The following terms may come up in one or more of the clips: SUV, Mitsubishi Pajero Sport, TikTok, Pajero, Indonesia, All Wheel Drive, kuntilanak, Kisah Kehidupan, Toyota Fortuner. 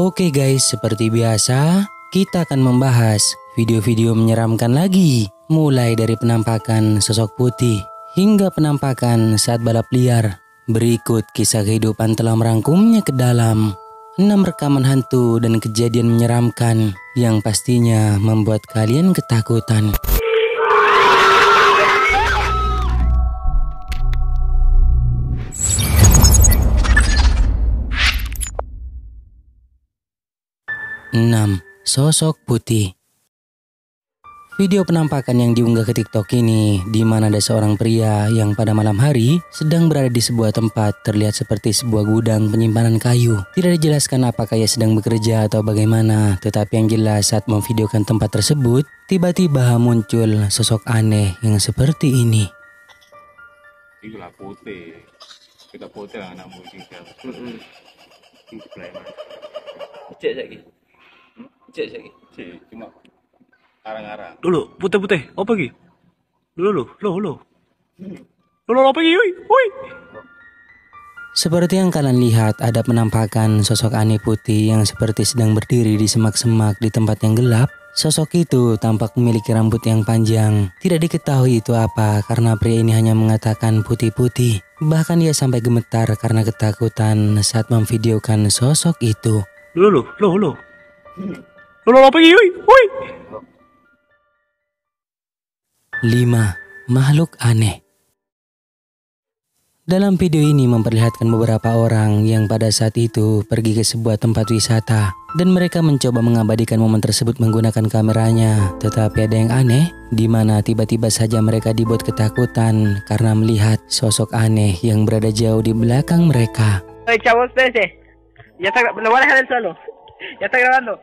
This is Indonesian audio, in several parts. Oke guys, seperti biasa kita akan membahas video-video menyeramkan lagi, mulai dari penampakan sosok putih hingga penampakan saat balap liar. Berikut kisah kehidupan telah merangkumnya ke dalam 6 rekaman hantu dan kejadian menyeramkan yang pastinya membuat kalian ketakutan. Sosok putih. Video penampakan yang diunggah ke TikTok ini, di mana ada seorang pria yang pada malam hari sedang berada di sebuah tempat terlihat seperti sebuah gudang penyimpanan kayu. Tidak dijelaskan apakah ia sedang bekerja atau bagaimana, tetapi yang jelas saat memvideokan tempat tersebut, tiba-tiba muncul sosok aneh yang seperti ini. Itulah putih. Kita putih lah anak musik. Cek lagi. Cek lagi. Cek cuma arang-arang. Dulu putih-putih apa lagi? Dulu apa lagi? Woi. Seperti yang kalian lihat, ada penampakan sosok aneh putih yang seperti sedang berdiri di semak-semak di tempat yang gelap. Sosok itu tampak memiliki rambut yang panjang. Tidak diketahui itu apa karena pria ini hanya mengatakan putih-putih. Bahkan dia sampai gemetar karena ketakutan saat memvideokan sosok itu. Apa lagi? Woi. 5. Makhluk aneh. Dalam video ini memperlihatkan beberapa orang yang pada saat itu pergi ke sebuah tempat wisata dan mereka mencoba mengabadikan momen tersebut menggunakan kameranya. Tetapi ada yang aneh, di mana tiba-tiba saja mereka dibuat ketakutan karena melihat sosok aneh yang berada jauh di belakang mereka. Ya tak boleh jalan solo. Ya está grabando.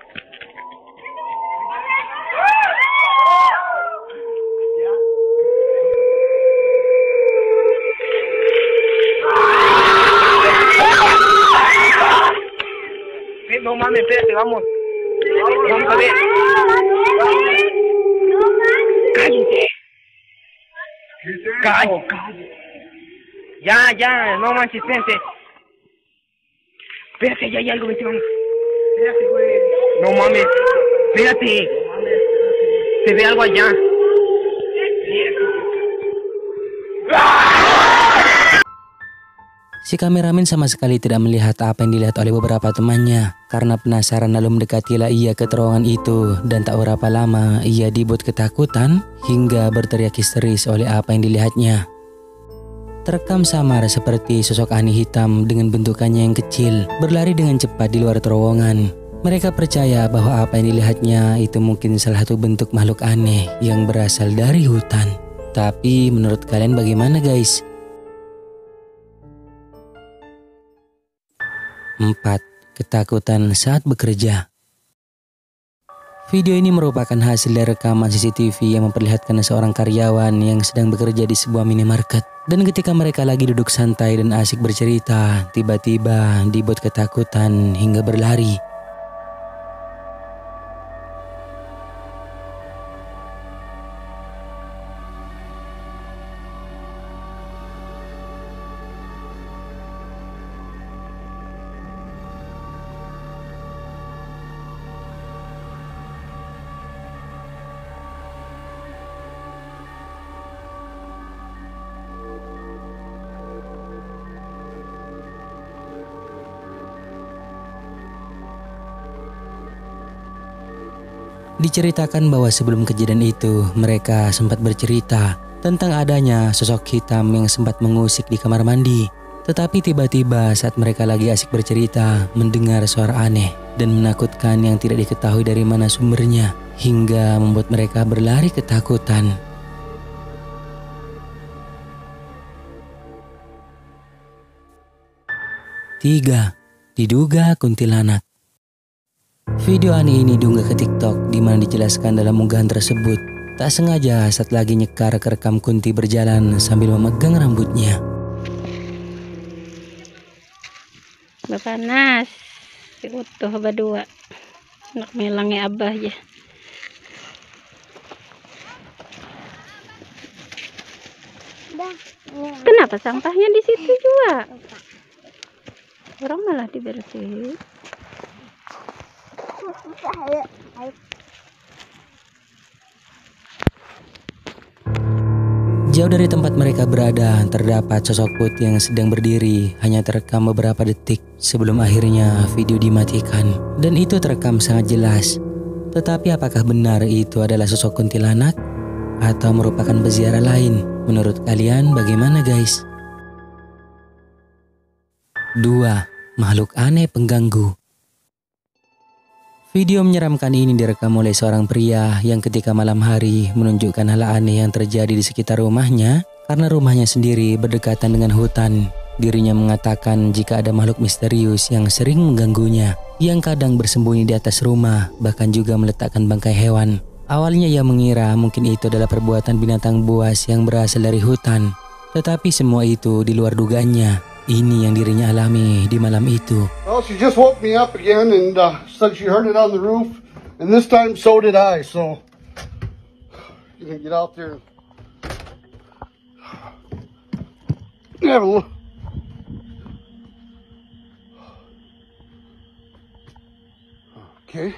No mames, espérate, vamos. Vamos a ver. Cállate. Cállate. Ya, no manches, espérate. Espérate, ya hay algo, vete, vamos. Espérate, güey. No mames. Espérate. Se ve algo allá. Si kameramen sama sekali tidak melihat apa yang dilihat oleh beberapa temannya. Karena penasaran lalu mendekatilah ia ke terowongan itu. Dan tak berapa lama ia dibuat ketakutan hingga berteriak histeris oleh apa yang dilihatnya. Terekam samar seperti sosok aneh hitam dengan bentukannya yang kecil berlari dengan cepat di luar terowongan. Mereka percaya bahwa apa yang dilihatnya itu mungkin salah satu bentuk makhluk aneh yang berasal dari hutan. Tapi menurut kalian bagaimana guys? 4. Ketakutan saat bekerja. Video ini merupakan hasil dari rekaman CCTV yang memperlihatkan seorang karyawan yang sedang bekerja di sebuah minimarket. Dan ketika mereka lagi duduk santai dan asik bercerita, tiba-tiba dibuat ketakutan hingga berlari. Diceritakan bahwa sebelum kejadian itu, mereka sempat bercerita tentang adanya sosok hitam yang sempat mengusik di kamar mandi. Tetapi tiba-tiba saat mereka lagi asik bercerita, mendengar suara aneh dan menakutkan yang tidak diketahui dari mana sumbernya, hingga membuat mereka berlari ketakutan. 3. Diduga kuntilanak. Video aneh ini diunggah ke TikTok, di mana dijelaskan dalam unggahan tersebut. Tak sengaja saat lagi nyekar kerekam kunti berjalan sambil memegang rambutnya. Panas, utuh berdua. Nak melangnya abah ya. Kenapa sampahnya di situ juga? Orang malah dibersihin. Susah ya. Jauh dari tempat mereka berada, terdapat sosok Put yang sedang berdiri, hanya terekam beberapa detik sebelum akhirnya video dimatikan. Dan itu terekam sangat jelas. Tetapi apakah benar itu adalah sosok kuntilanak atau merupakan peziarah lain? Menurut kalian bagaimana, guys? 2. Makhluk aneh pengganggu. Video menyeramkan ini direkam oleh seorang pria yang ketika malam hari menunjukkan hal aneh yang terjadi di sekitar rumahnya karena rumahnya sendiri berdekatan dengan hutan. Dirinya mengatakan jika ada makhluk misterius yang sering mengganggunya, yang kadang bersembunyi di atas rumah, bahkan juga meletakkan bangkai hewan. Awalnya ia mengira mungkin itu adalah perbuatan binatang buas yang berasal dari hutan, tetapi semua itu di luar dugaannya. Ini yang dirinya alami di malam itu. Well, she just woke me up again and said she heard it on the roof, and this time so did I. So, you can get out there and have a look. Okay.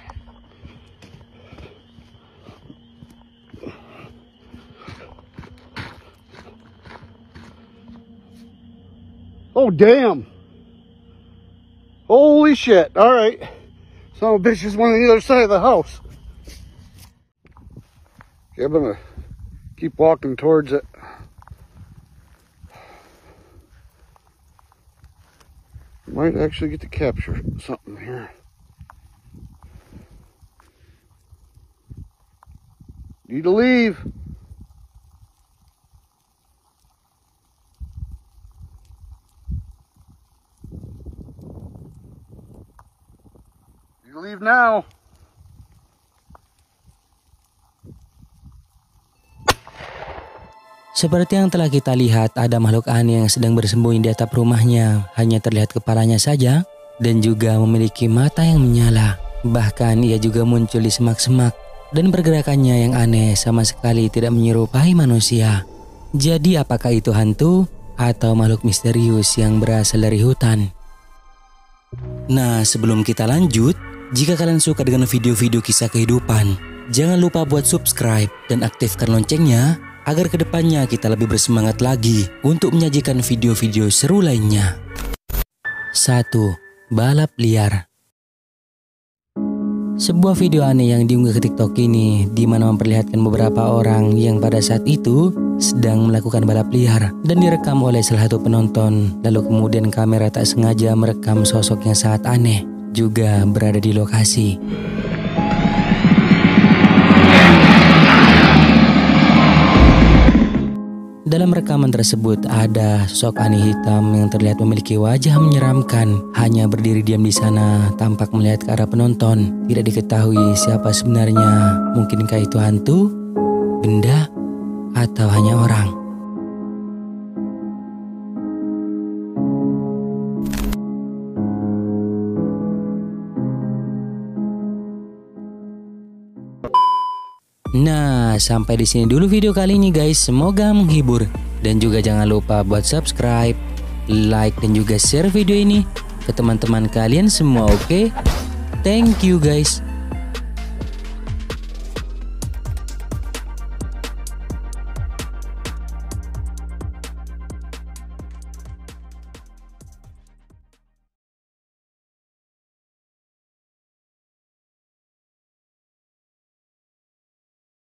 Oh damn. Holy shit. All right. Son of a bitch just went on the other side of the house. Okay, I'm gonna keep walking towards it. Might actually get to capture something here. Need to leave. Leave now. Seperti yang telah kita lihat, ada makhluk aneh yang sedang bersembunyi di atap rumahnya. Hanya terlihat kepalanya saja dan juga memiliki mata yang menyala. Bahkan ia juga muncul di semak-semak dan pergerakannya yang aneh sama sekali tidak menyerupai manusia. Jadi apakah itu hantu atau makhluk misterius yang berasal dari hutan? Nah, sebelum kita lanjut, jika kalian suka dengan video-video kisah kehidupan, jangan lupa buat subscribe dan aktifkan loncengnya agar kedepannya kita lebih bersemangat lagi untuk menyajikan video-video seru lainnya. 1. Balap liar. Sebuah video aneh yang diunggah ke TikTok ini di mana memperlihatkan beberapa orang yang pada saat itu sedang melakukan balap liar dan direkam oleh salah satu penonton, lalu kemudian kamera tak sengaja merekam sosok yang sangat aneh juga berada di lokasi. Dalam rekaman tersebut ada sosok aneh hitam yang terlihat memiliki wajah menyeramkan, hanya berdiri diam di sana tampak melihat ke arah penonton. Tidak diketahui siapa sebenarnya, mungkinkah itu hantu, benda, atau hanya orang. Nah, sampai di sini dulu video kali ini, guys. Semoga menghibur. Dan juga jangan lupa buat subscribe, like, dan juga share video ini ke teman-teman kalian semua, oke? Thank you, guys.